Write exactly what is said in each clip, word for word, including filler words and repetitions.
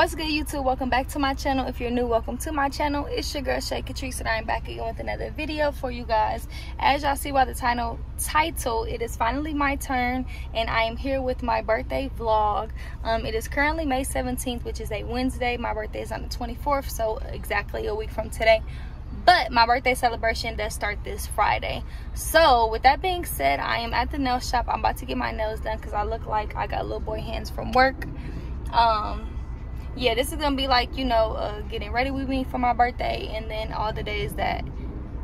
What's good, YouTube? Welcome back to my channel. If you're new, welcome to my channel. It's your girl Shay Katrice, and I'm back again with another video for you guys. As y'all see by the title, title, it is finally my turn, and I am here with my birthday vlog. Um, it is currently May seventeenth, which is a Wednesday. My birthday is on the twenty-fourth, so exactly a week from today. But my birthday celebration does start this Friday. So with that being said, I am at the nail shop. I'm about to get my nails done because I look like I got little boy hands from work. Um... yeah, this is gonna be like, you know, uh getting ready with me for my birthday, and then all the days that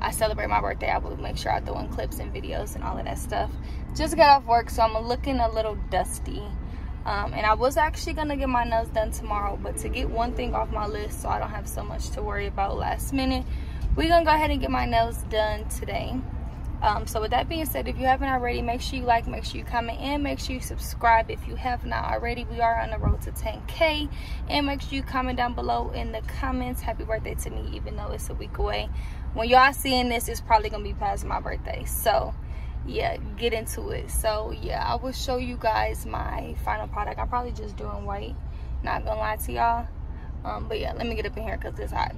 I celebrate my birthday, I will make sure I throw in clips and videos and all of that stuff. Just got off work, so I'm looking a little dusty, um and I was actually gonna get my nails done tomorrow, but to get one thing off my list so I don't have so much to worry about last minute, we're gonna go ahead and get my nails done today. Um, so with that being said, if you haven't already, make sure you like, make sure you comment, and make sure you subscribe if you have not already. We are on the road to ten K, and make sure you comment down below in the comments, happy birthday to me, even though it's a week away. When y'all seeing this, it's probably gonna be past my birthday, so yeah, get into it. So yeah, I will show you guys my final product. I'm probably just doing white, not gonna lie to y'all. Um, but yeah, let me get up in here because it's hot.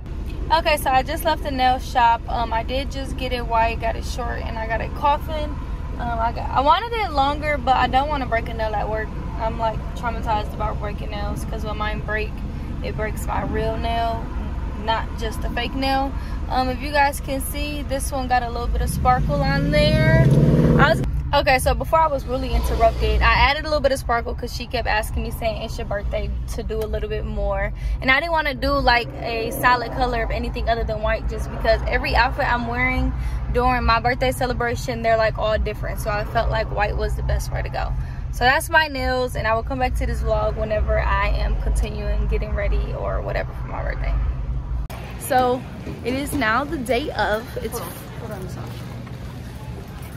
Okay, so I just left the nail shop. Um, I did just get it white, got it short, and I got it coffin. Um, I, got, I wanted it longer, but I don't want to break a nail at work. I'm like traumatized about breaking nails because when mine break, it breaks my real nail, not just a fake nail. Um, if you guys can see, this one got a little bit of sparkle on there. I was Okay, so before I was really interrupted, I added a little bit of sparkle because she kept asking me, saying it's your birthday, to do a little bit more. And I didn't want to do like a solid color of anything other than white, just because every outfit I'm wearing during my birthday celebration, they're like all different. So I felt like white was the best way to go. So that's my nails, and I will come back to this vlog whenever I am continuing getting ready or whatever for my birthday. So it is now the day of. It's. Hold on, hold on.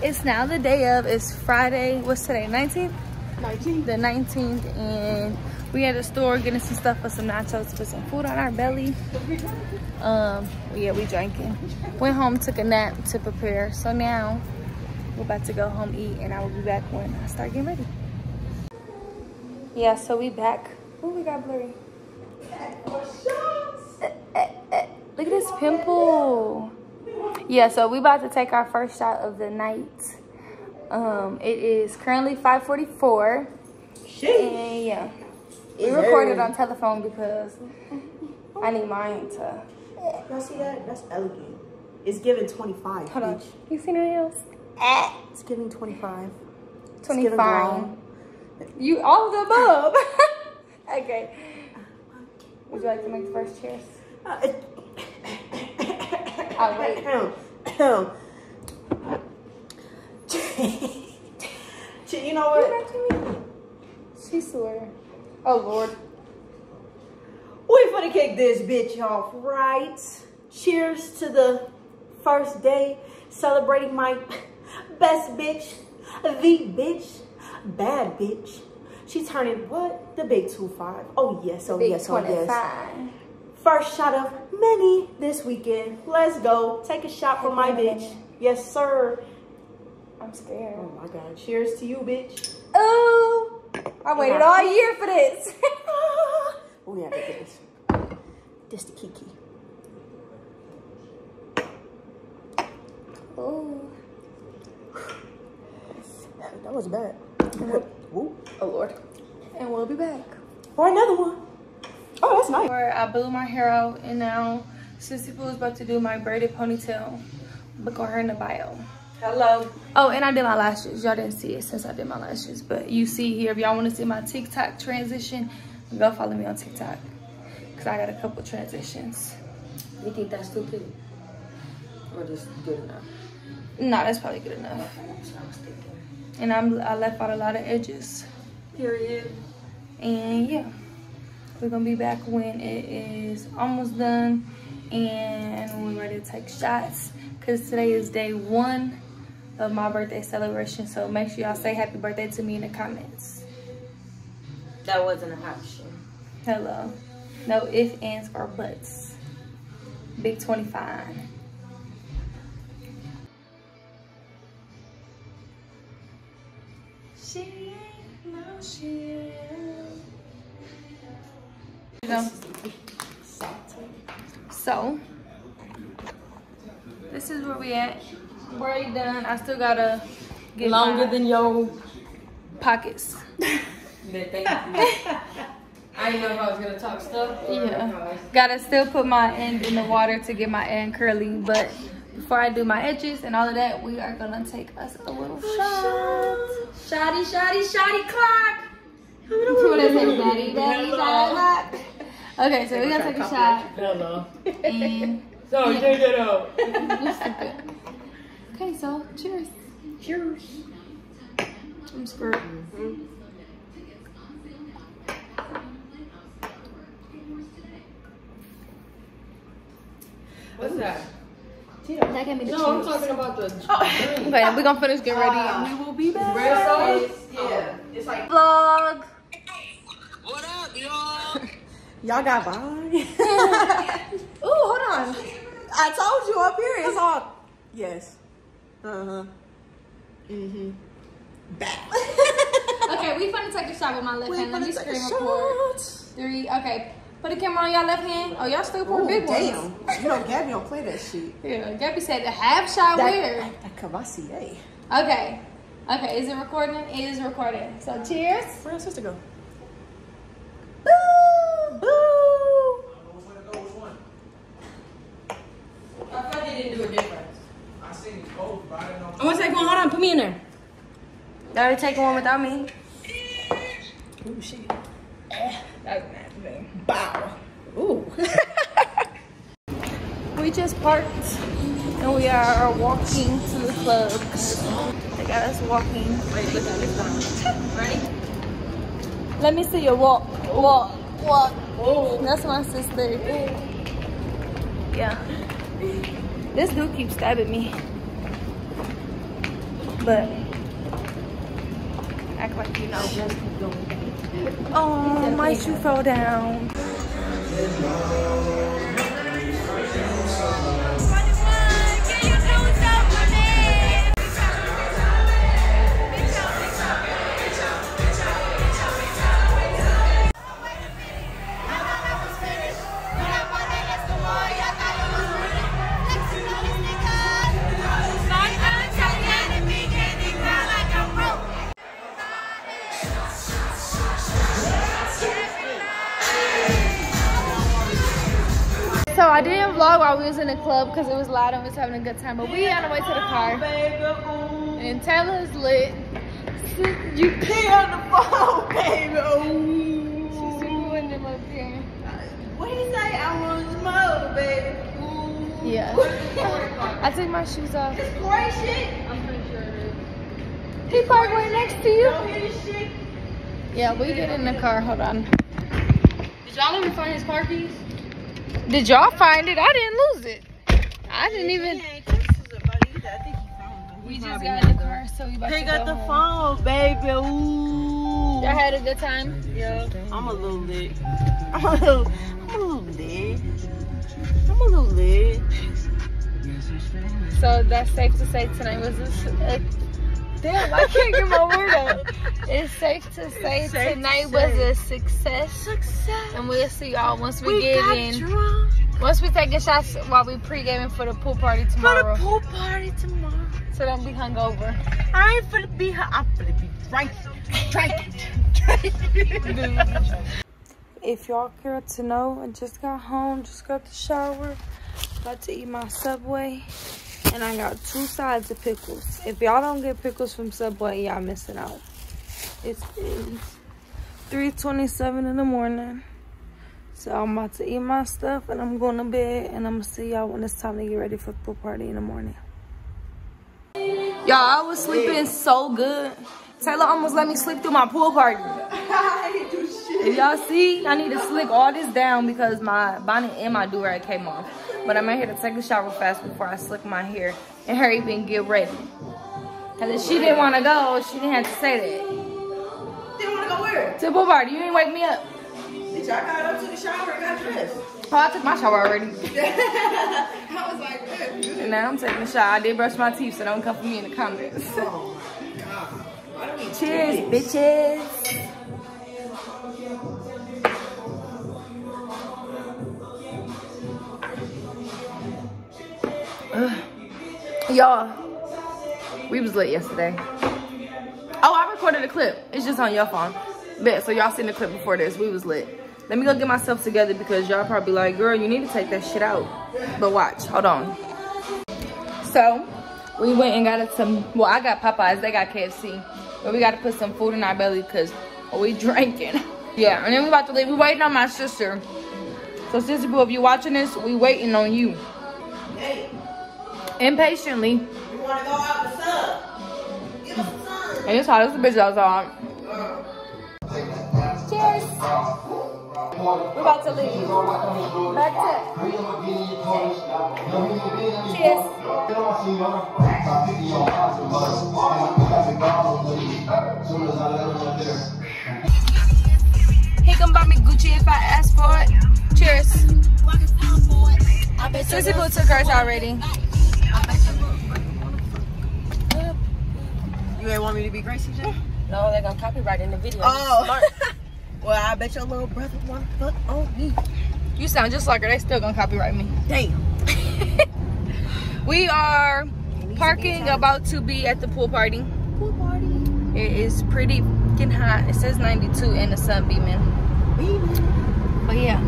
It's now the day of, it's Friday, what's today, nineteenth? nineteenth. The nineteenth, and we at the store getting some stuff for some nachos to put some food on our belly. Um, yeah, we drinking. Went home, took a nap to prepare. So now, we're about to go home, eat, and I will be back when I start getting ready. Yeah, so we back. Ooh, we got blurry. Look at this pimple. Yeah, so we about to take our first shot of the night. Um, it is currently five forty-four. And yeah, we recorded on telephone because I need mine to. Y'all see that? That's elegant. It's giving twenty-five. Hold on. You seen anything else? It's giving twenty-five. twenty-five. You all of the above. Okay. Would you like to make the first cheers? Uh, Oh, wait. You know what? She's sore. Oh, Lord. We finna kick this bitch off, right? Cheers to the first day celebrating my best bitch, the bitch, bad bitch. She turning what? The big two five. Oh, yes. Oh, yes. Oh, yes. First shot of many this weekend. Let's go. Take a shot for my bitch. Yes, sir. I'm scared. Oh, my God. Cheers to you, bitch. Oh, I waited all year for this. Oh, yeah, look at this. This the Kiki. Oh. That was bad. Oh, Lord. And we'll be back for another one. Oh, that's nice. I blew my hair out, and now Sissy Boo is about to do my braided ponytail. Look on her in the bio. Hello. Oh, and I did my lashes. Y'all didn't see it since I did my lashes, but you see here. If y'all want to see my TikTok transition, go follow me on TikTok because I got a couple transitions. You think that's too cute? Or just good enough? No, that's probably good enough. And I'm, I left out a lot of edges. Period. And yeah. We're gonna be back when it is almost done, and we're ready to take shots because today is day one of my birthday celebration. So make sure y'all say happy birthday to me in the comments. That wasn't an option. Hello. No ifs, ands, or buts. Big twenty-five. She ain't no she. You know? So, this is where we at. We're already done. I still gotta get longer my... than your pockets. I didn't know if I was gonna talk stuff. Yeah. Gotta still put my end in the water to get my end curly, but before I do my edges and all of that, we are gonna take us a little oh, shot. Shotty, shotty, shotty clock. What is it, daddy? Daddy, shotty clock. Okay, so we're gonna take a shot. Hell no. And so take it out. Okay, so cheers. Cheers. I'm screwed. Mm-hmm. What's that? That can be the no, cheese. I'm talking about the oh. Okay, we're gonna finish getting ready uh, and we will be back. Red sauce? Yeah. It's like vlog. What up, y'all? Y'all got vibes. Ooh, hold on. I told you up here it's all yes. Uh-huh. Mm-hmm. Back. Okay, we finna take a shot with my left we hand. Let me scream record. Three, okay. Put the camera on y'all left hand. Oh, y'all still pouring big damn. Ones. Damn. You know, Gabby don't play that shit. Yeah, Gabby said the half shot weird. Cavassier. Okay. Okay, is it recording? It is recording. So, cheers. Where am I supposed to go? Boo! Boo! Which one? I thought they didn't do a difference. I seen both, but I didn't know. I'm gonna take one. Hold on, put me in there. They already taking one without me. Ooh, shit. That was mad. Bow. Ooh. We just parked and we are walking to the club. They got us walking. Wait, look at this one. Ready? Let me see your walk. Walk. Walk. Ooh. That's my sister. Ooh. Yeah. This dude keeps stabbing me. But act like you know. Just keep going. Oh, my shoe fell down. So I didn't vlog while we was in the club because it was loud and we was having a good time, but we on the way to the car. And Taylor's lit. You pee on the phone, baby. Ooh. She's super in the up here. What do you say? I want to smoke, baby. Ooh. Yeah. I took my shoes off. This gray shit? I'm pretty sure it is. He parked right next to you. Don't hear this shit. Yeah, we get in the car. Hold on. Did y'all even find his car keys? Did y'all find it? I didn't lose it. I didn't even. We just got in the car, so we about to go home. They got the phone, baby. Ooh. Y'all had a good time? Yeah. I'm a little lit. I'm a little, I'm a little lit. I'm a little lit. So that's safe to say tonight was a, a damn, I can't get my word out. It's safe to say safe tonight to say. was a success. Success. And we'll see y'all once we, we get in. Drunk. Once we taking shots while we pre-gaming for the pool party tomorrow. For the pool party tomorrow. So don't be hungover. I ain't finna be hung. I'm finna be drinking. Drinking. If y'all care to know, I just got home. Just got the shower. About to eat my Subway. And I got two sides of pickles. If y'all don't get pickles from Subway, y'all missing out. It's three twenty-seven in the morning. So I'm about to eat my stuff and I'm going to bed. And I'm going to see y'all when it's time to get ready for the pool party in the morning. Y'all, I was sleeping so good. Taylor almost let me sleep through my pool party. If y'all see, I need to slick all this down because my bonnet and my do-rag came off. But I'm out here to take a shower fast before I slick my hair and her even get ready. Because if she didn't want to go, she didn't have to say that. Didn't want to go where? To the pool party. You didn't wake me up. Bitch, I got up to the shower and got dressed. Oh, I took my shower already. I was like, good. And now I'm taking a shower. I did brush my teeth, so don't come for me in the comments. Oh, my God. Cheers, bitches. Y'all, we was lit yesterday. Oh, I recorded a clip. It's just on your phone. Bet, so y'all seen the clip before this. We was lit. Let me go get myself together because y'all probably like, girl, you need to take that shit out. But watch, hold on. So, we went and got some, well, I got Popeyes, they got K F C. But we got to put some food in our belly because we drinking. Yeah, and then we about to leave. We waiting on my sister. So, Sissy Boo, if you watching this, we waiting on you. Hey. Impatiently. You want to go out the sun? Give us the sun. And it's hot as a bitch outside. Cheers. We're about to leave. Back to. Cheers. He can buy me Gucci if I ask for it. Cheers. Sissy Boo took hers already. You ain't want me to be Gracie, Jay? No, they're gonna copyright in the video. Oh. Well, I bet your little brother wanna fuck on me. You sound just like her. They still gonna copyright me. Damn. We are parking, about to be at the pool party. Pool party. It is pretty fucking hot. It says ninety-two and the sun beaming. Beaming. But yeah.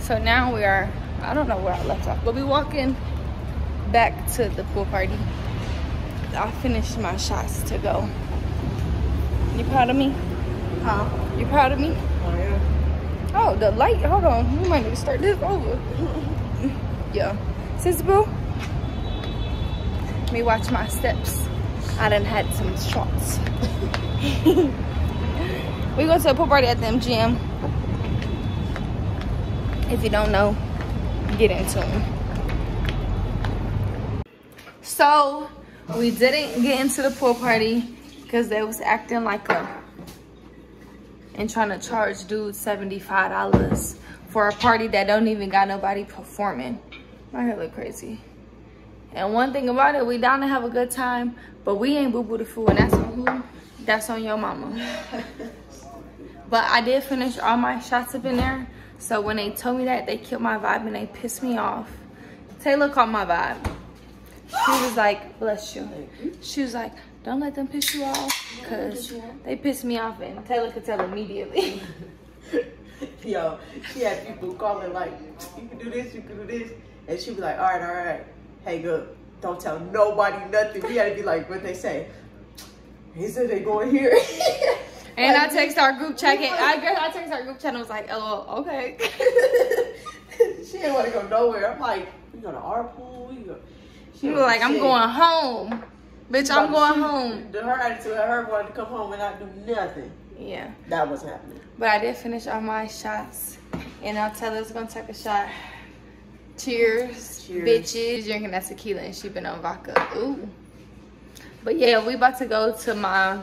So now we are, I don't know where I left off, but we walking back to the pool party. I finished my shots to go. You proud of me? Huh? You proud of me? Oh, yeah. Oh, the light. Hold on. We might need to start this over. Yeah. Sissy Boo, let me watch my steps. I done had some shots. We go to a pool party at the M G M. If you don't know, get into them. So, we didn't get into the pool party because they was acting like a and trying to charge dude seventy-five dollars for a party that don't even got nobody performing. My hair look crazy. And one thing about it, we down to have a good time, but we ain't boo-boo the fool, and that's on who? That's on your mama. But I did finish all my shots up in there, so when they told me that, they killed my vibe and they pissed me off. Taylor caught my vibe. She was like, bless you. She was like, don't let them piss you off, because they pissed me off, and Taylor could tell immediately. Yo, she had people calling like, you can do this, you can do this. And she'd be like, all right, all right. Hey, girl, don't tell nobody nothing. We had to be like, what they say? He said they going here. And like, I text our group chat. I guess I text our group chat and was like, oh, okay. She didn't want to go nowhere. I'm like, we going to our pool, we go. She was like, I'm shit. going home. Bitch, I'm going she, home. Her attitude, her wanting to come home and not do nothing. Yeah. That was happening. But I did finish all my shots. And I'll tell her it's going to take a shot. Cheers. Cheers. Bitches. Drinking that tequila and she been on vodka. Ooh. But yeah, we about to go to my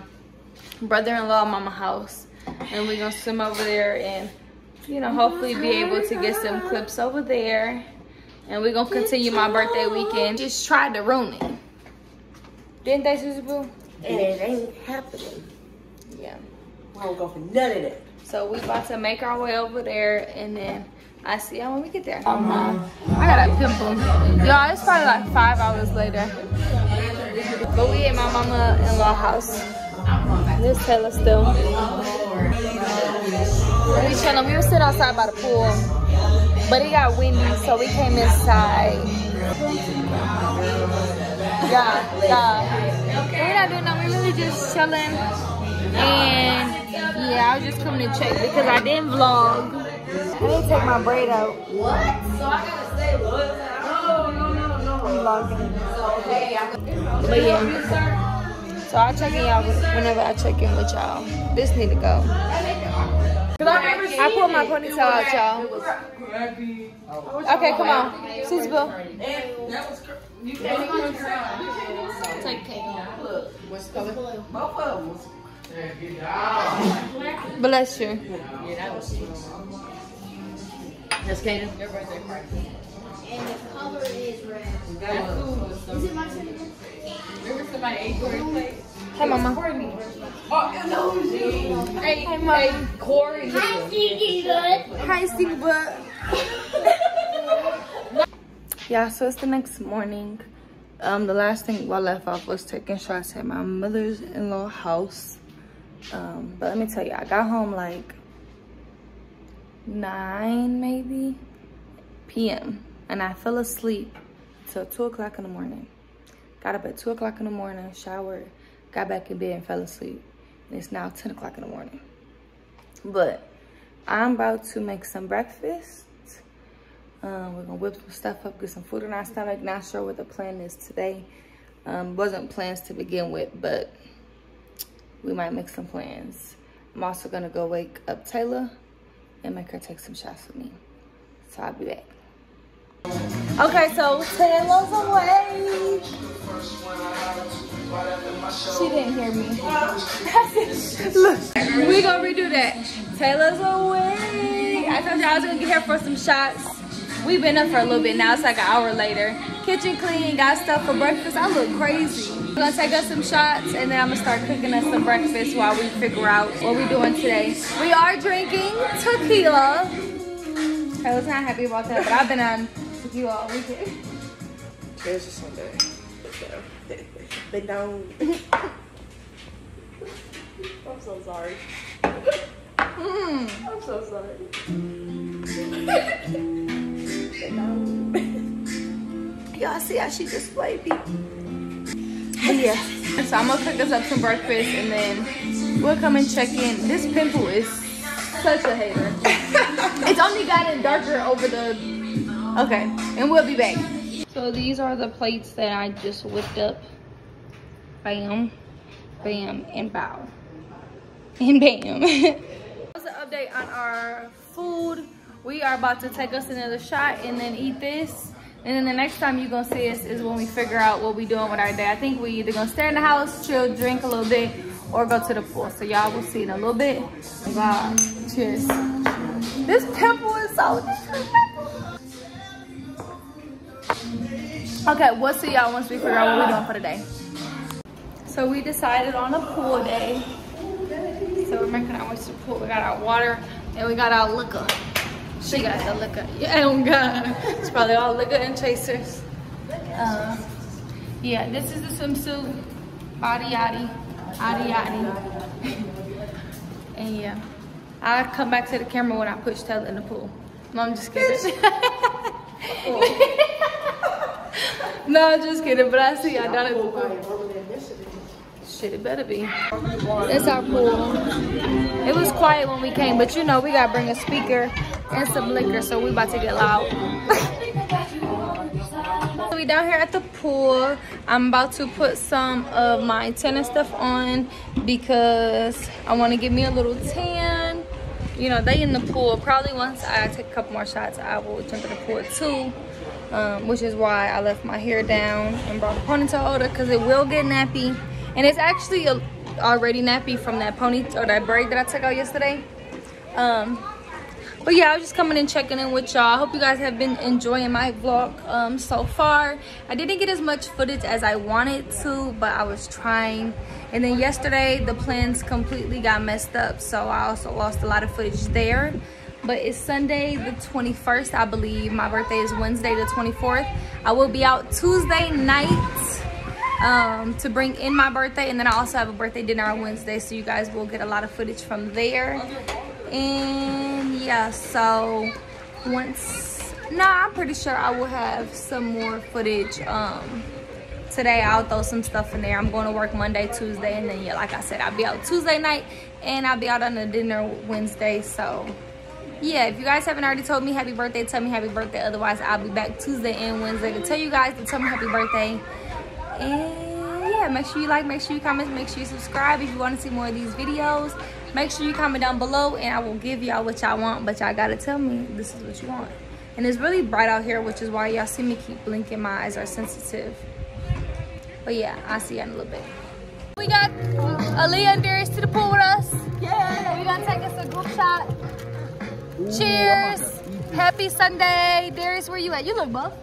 brother-in-law mama's house. And we're going to swim over there and, you know, hopefully be able to get some clips over there. And we're going to continue my birthday weekend. Just tried to ruin it. Didn't they, Sissy Boo? And it ain't happening. Yeah. We don't go for none of that. So we about to make our way over there. And then I see y'all when we get there. Um, I got a pimple. Y'all, it's probably like five hours later. But we at my mama-in-law house. This Taylor still. We chilling. We were sitting outside by the pool. But it got windy, so we came inside. Yeah, yeah. We're not doing nothing. We're really just chilling. And yeah, I was just coming to check because I didn't vlog. I didn't take my braid out. What? So I gotta stay loyal. No, no, no, no. I'm vlogging. But yeah. So I'll check in y'all whenever I check in with y'all. This need to go. I pulled my ponytail out, y'all. Okay, come on. Sissy Boo. That was you can't even take cake. Look, what's coming? Both of them. Bless you. Yeah, that was that's Kaden. Your birthday party. And the color is red. Is it my turn again? Remember somebody ate your plate? Hey, Mama. Oh, no, geez. Hey, hey, Mama. Hey, Corey. Hi, Stinky Butt. Hi, Stinky Butt. Yeah, so it's the next morning. Um, the last thing I left off was taking shots at my mother's-in-law house. Um, but let me tell you, I got home like nine maybe p m and I fell asleep till two o'clock in the morning. Got up at two o'clock in the morning, showered, got back in bed and fell asleep. And it's now ten o'clock in the morning. But I'm about to make some breakfast. Um, we're gonna whip some stuff up, get some food in our stomach. Not sure what the plan is today. Um, wasn't plans to begin with, but we might make some plans. I'm also gonna go wake up Taylor and make her take some shots with me. So I'll be back. Okay, so Taylor's awake. She didn't hear me. Look, we gonna redo that. Taylor's awake. I told y'all I was gonna get here for some shots. We've been up for a little bit now. It's like an hour later. Kitchen clean, got stuff for breakfast. I look crazy. We're gonna take us some shots and then I'm gonna start cooking us some breakfast while we figure out what we're doing today. We are drinking tequila. I was not happy about that, but I've been on tequila all weekend. There's just one day. They don't. I'm so sorry. Mm. I'm so sorry. Y'all see how she just played me? Yeah. So I'm gonna cook us up some breakfast and then we'll come and check in. This pimple is such a hater. It's only gotten darker over the... Okay, and we'll be back. So these are the plates that I just whipped up. Bam, bam, and bow. And bam. What's the update on our food? We are about to take us another shot and then eat this. And then the next time you're gonna see us is when we figure out what we doing with our day. I think we either gonna stay in the house, chill, drink a little bit, or go to the pool. So y'all will see in a little bit. Wow. Cheers. This pimple is so disrespectful. Okay, we'll see y'all once we figure out what we doing for the day. So we decided on a pool day. So we're making our way to the pool. We got our water and we got our liquor. She got the liquor. Yeah, oh God. It's probably all liquor and chasers. Uh, yeah, this is the swimsuit. Body yaddy. Adi yaddy. And yeah. I come back to the camera when I push Taylor in the pool. No, I'm just kidding. No, I'm just kidding, but I see y'all down in the pool. Shit, it better be. It's our pool. It was quiet when we came, but you know, we gotta bring a speaker and some liquor, so we about to get loud. So we down here at the pool. I'm about to put some of my tanning stuff on because I want to give me a little tan. You know, they in the pool. Probably once I take a couple more shots, I will jump in the pool too, um, which is why I left my hair down and brought the ponytail older because it will get nappy. And it's actually a, already nappy from that pony or that braid that I took out yesterday. Um, But yeah, I was just coming and checking in with y'all. I hope you guys have been enjoying my vlog um, so far. I didn't get as much footage as I wanted to, but I was trying. And then yesterday, the plans completely got messed up. So I also lost a lot of footage there. But it's Sunday the twenty-first, I believe. My birthday is Wednesday the twenty-fourth. I will be out Tuesday night um, to bring in my birthday. And then I also have a birthday dinner on Wednesday. So you guys will get a lot of footage from there. And yeah, so once nah I'm pretty sure I will have some more footage um today. I'll throw some stuff in there. I'm going to work Monday, Tuesday, and then yeah, like I said, I'll be out Tuesday night and I'll be out on a dinner Wednesday. So yeah, if you guys haven't already told me happy birthday, tell me happy birthday. Otherwise I'll be back Tuesday and Wednesday to tell you guys to tell me happy birthday. And yeah, make sure you like, make sure you comment, make sure you subscribe if you want to see more of these videos. Make sure you comment down below and I will give y'all what y'all want, but y'all gotta tell me this is what you want. And it's really bright out here, which is why y'all see me keep blinking. My eyes are sensitive. But yeah, I'll see y'all in a little bit. We got Aaliyah and Darius to the pool with us. Yeah. We're gonna take us a group shot. Ooh, cheers. Happy Sunday. Darius, where you at? You look buff.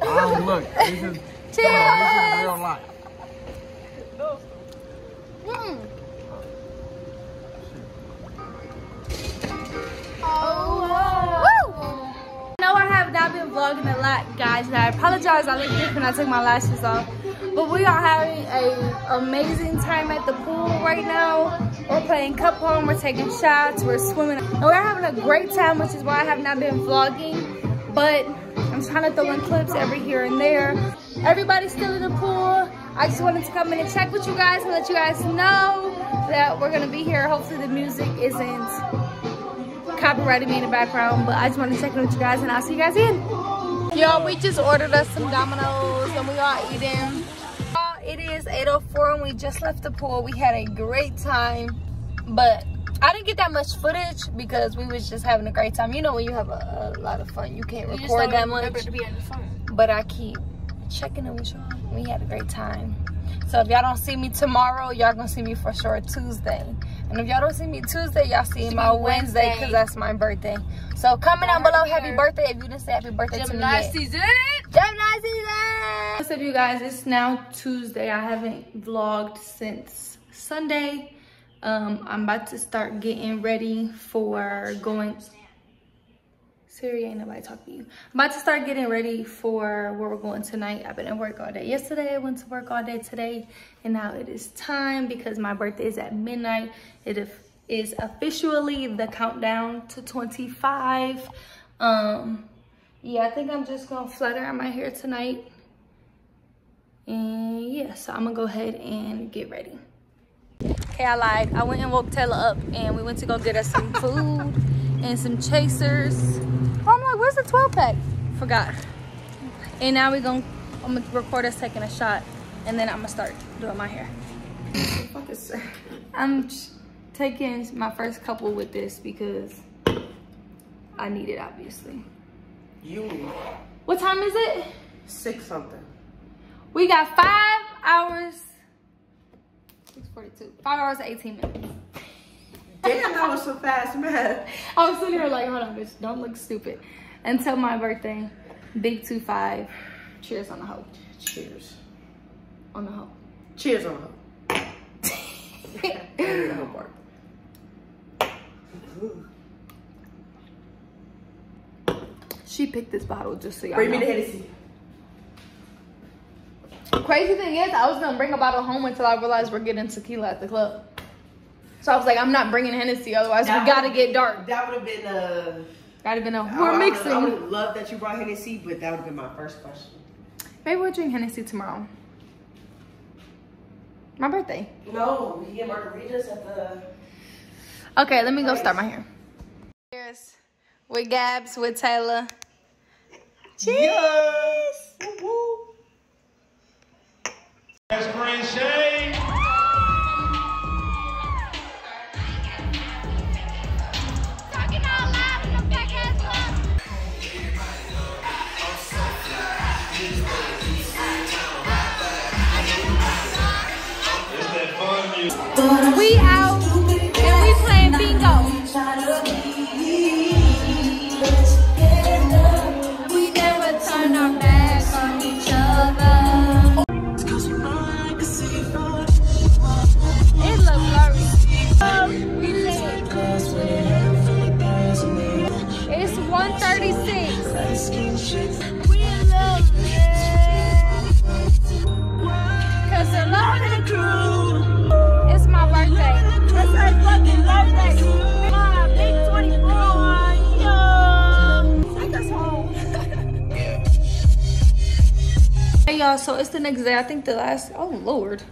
I don't look. This is, cheers. This is real life. Mm. I've been vlogging a lot, guys, and I apologize I look different. I took my lashes off, but we are having an amazing time at the pool right now. We're playing cup home, we're taking shots, we're swimming, and we're having a great time, which is why I have not been vlogging, but I'm trying to throw in clips every here and there. Everybody's still in the pool. I just wanted to come in and check with you guys and let you guys know that we're gonna be here. Hopefully the music isn't copyrighted me in the background, but I just wanted to check in with you guys and I'll see you guys in. Y'all, we just ordered us some Domino's and we are eating. It is eight oh four and we just left the pool. We had a great time, but I didn't get that much footage because we was just having a great time. You know, when you have a, a lot of fun, you can't you record that much, to be but I keep checking in with y'all. We had a great time, so if y'all don't see me tomorrow, y'all gonna see me for sure Tuesday, and if y'all don't see me Tuesday, y'all see my Wednesday because that's my birthday. So comment down below happy birthday if you didn't say happy birthday to me yet. Season. Gemini season. What's up, you guys? It's now Tuesday. I haven't vlogged since Sunday. um I'm about to start getting ready for going. Siri, ain't nobody talking to you. I'm about to start getting ready for where we're going tonight. I've been at work all day. Yesterday, I went to work all day today, and now it is time because my birthday is at midnight. It is officially the countdown to twenty-five. Um, yeah, I think I'm just gonna flutter out my hair tonight. And yeah, so I'm gonna go ahead and get ready. Okay, I lied. I went and woke Taylor up, and we went to go get us some food and some chasers. I'm like, where's the twelve pack? Forgot. And now we're gonna, I'm gonna record us taking a shot and then I'm gonna start doing my hair. What the fuck is that? I'm taking my first couple with this because I need it, obviously. You. What time is it? Six something. We got five hours, six forty-two, five hours and eighteen minutes. Damn, that was so fast, man. I was sitting here like, hold on, bitch, don't look stupid. Until my birthday, big two five. Cheers on the hoe. Cheers. On the hoe. Cheers on the hoe. The hoe part. She picked this bottle just so y'all know. Bring me the Hennessy. Crazy thing is, I was gonna bring a bottle home until I realized we're getting tequila at the club. So I was like, I'm not bringing Hennessy, otherwise that we gotta get dark. That would have been a... Gotta been a... We're I mixing. I would love that you brought Hennessy, but that would have been my first question. Maybe we'll drink Hennessy tomorrow. My birthday. No, we get margaritas at the... Okay, let me place. Go start my hair. Cheers. With Gabs, with Taylor. Cheers! Yes. Woo-woo. That's Green Shade. We out and we playing bingo. We never turn our back on each other. It looks blurry. We live. It's one thirty-six. We love it. Cause I love the crew. Birthday. That's my fucking birthday. My big twenty-four, yo. Take us home. Hey y'all, so it's the next day. I think the last, oh Lord.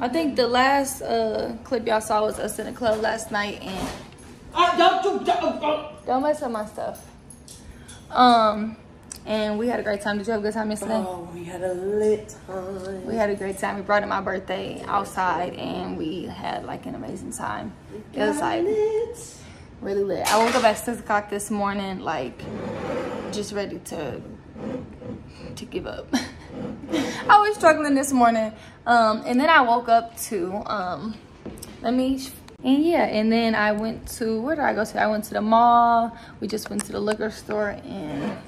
I think the last uh, clip y'all saw was us in the club last night and. Uh, don't, do, don't, don't. don't mess up my stuff. Um, and we had a great time. Did you have a good time yesterday? Oh, we had a lit time. We had a great time. We brought in my birthday outside, and we had like an amazing time. It was like lit. Really lit. I woke up at six o'clock this morning, like just ready to to give up. I was struggling this morning, um, and then I woke up to um, let me. And yeah, and then I went to where did I go to? I went to the mall. We just went to the liquor store and.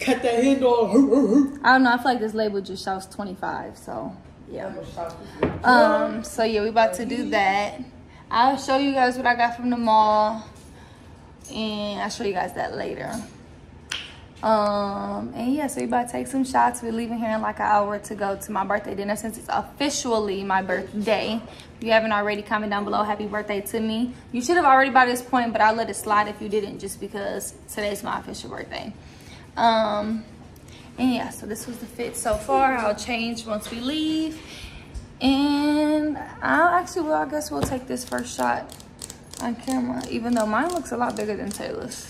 Cut that handle. I don't know. I feel like this label just shouts twenty-five. So yeah. Um. So yeah, we about to do that. I'll show you guys what I got from the mall, and I'll show you guys that later. Um, and yeah, so we about to take some shots. We're leaving here in like an hour to go to my birthday dinner since it's officially my birthday. If you haven't already, comment down below happy birthday to me. You should have already by this point, but I'll let it slide if you didn't, just because today's my official birthday. Um, and yeah, so this was the fit so far. I'll change once we leave. And I'll actually, well, I guess we'll take this first shot on camera, even though mine looks a lot bigger than Taylor's.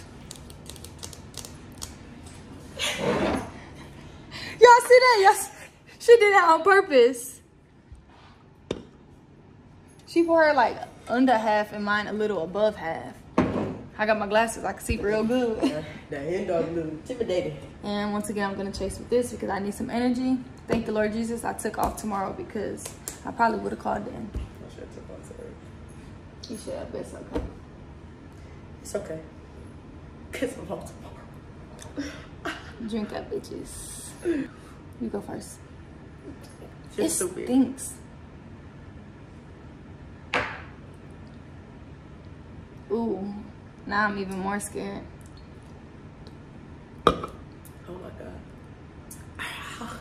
Y'all see that? Y'all see? She did that on purpose. She put her like under half and mine a little above half. I got my glasses, I can see real good. The end dog look intimidating. And once again, I'm gonna chase with this because I need some energy. Thank the Lord Jesus I took off tomorrow because I probably would have called in. I should have took off today. You should have, but it's okay. It's okay. Cause I'm off tomorrow. Drink up, bitches. You go first. It stinks. Ooh, now I'm even more scared. Oh my God.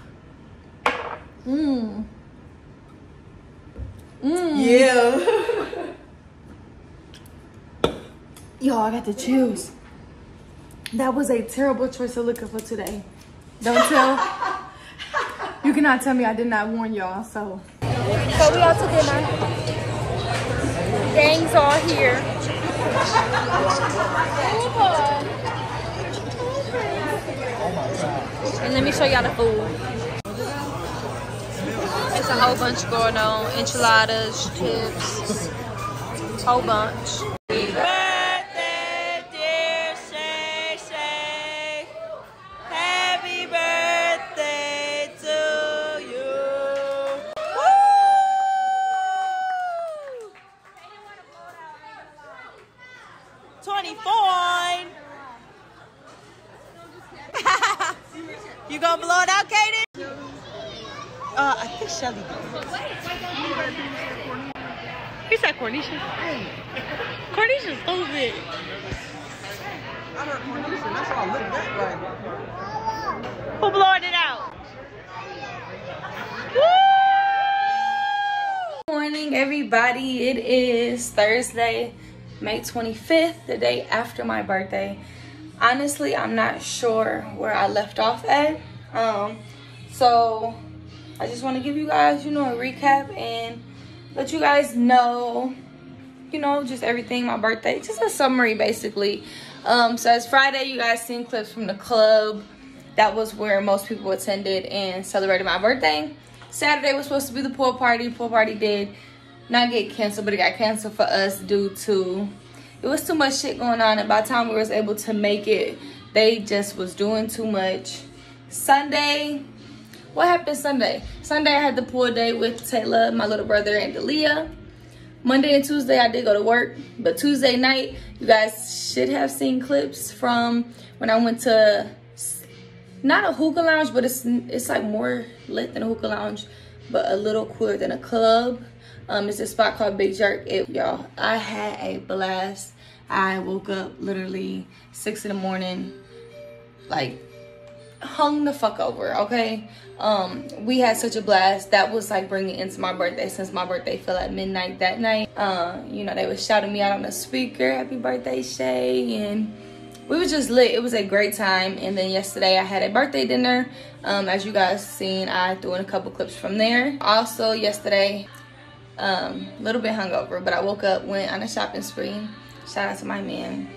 Mmm. Mmm. Yeah. Yo, I got to choose. That was a terrible choice of liquor for today. Don't tell. You cannot tell me I did not warn y'all, so. So we all took dinner. Gang's all here. And let me show y'all the food. It's a whole bunch going on. Enchiladas, chips, whole bunch. Everybody, it is Thursday, May twenty-fifth, the day after my birthday. Honestly, I'm not sure where I left off at. Um, so I just want to give you guys, you know, a recap and let you guys know, you know, just everything, my birthday, just a summary basically. Um, so it's Friday, you guys seen clips from the club. That was where most people attended and celebrated my birthday. Saturday was supposed to be the pool party. Pool party did not get canceled, but it got canceled for us due to it was too much shit going on, and by the time we was able to make it, they just was doing too much. Sunday, what happened Sunday? Sunday I had the pool day with Taylor, my little brother, and Aaliyah. Monday and Tuesday I did go to work, but Tuesday night you guys should have seen clips from when I went to not a hookah lounge, but it's it's like more lit than a hookah lounge, but a little cooler than a club. Um, it's a spot called Big Jerk. Y'all, I had a blast. I woke up literally six in the morning, like hung the fuck over, okay? Um, we had such a blast. That was like bringing into my birthday since my birthday fell at midnight that night. Uh, you know, they was shouting me out on the speaker, happy birthday, Shay, and we were just lit. It was a great time. And then yesterday I had a birthday dinner. Um, as you guys seen, I threw in a couple clips from there. Also yesterday, um a little bit hungover, but I woke up, went on a shopping spree, shout out to my man,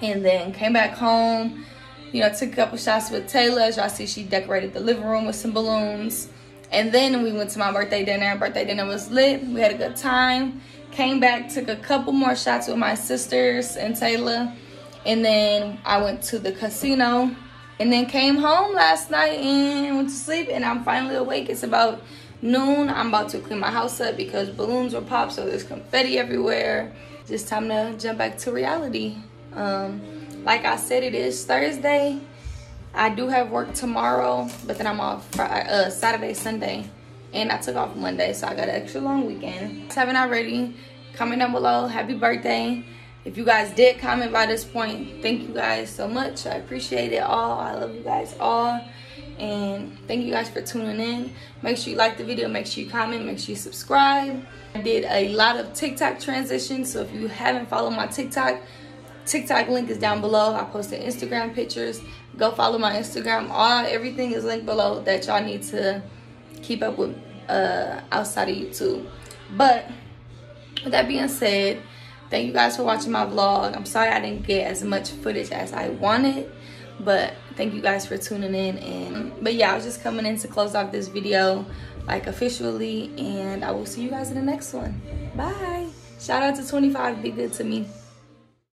and then came back home, you know, took a couple shots with Taylor. As y'all see, she decorated the living room with some balloons, and then we went to my birthday dinner. Birthday dinner was lit, we had a good time. Came back, took a couple more shots with my sisters and Taylor, and then I went to the casino, and then came home last night and went to sleep, and I'm finally awake. It's about noon. I'm about to clean my house up because balloons were popped, so there's confetti everywhere. Just time to jump back to reality. Um, like I said, it is Thursday. I do have work tomorrow, but then I'm off Friday, uh, Saturday, Sunday, and I took off Monday, so I got an extra long weekend. If you haven't already, comment down below, happy birthday. If you guys did comment by this point, thank you guys so much. I appreciate it all. I love you guys all. And thank you guys for tuning in. Make sure you like the video, make sure you comment, make sure you subscribe. I did a lot of TikTok transitions, so if you haven't followed my TikTok, TikTok link is down below. I posted Instagram pictures. Go follow my Instagram. All everything is linked below that y'all need to keep up with uh, outside of YouTube. But with that being said, thank you guys for watching my vlog. I'm sorry I didn't get as much footage as I wanted, but thank you guys for tuning in. And but yeah, I was just coming in to close off this video like officially, and I will see you guys in the next one. Bye. Shout out to twenty-five, be good to me.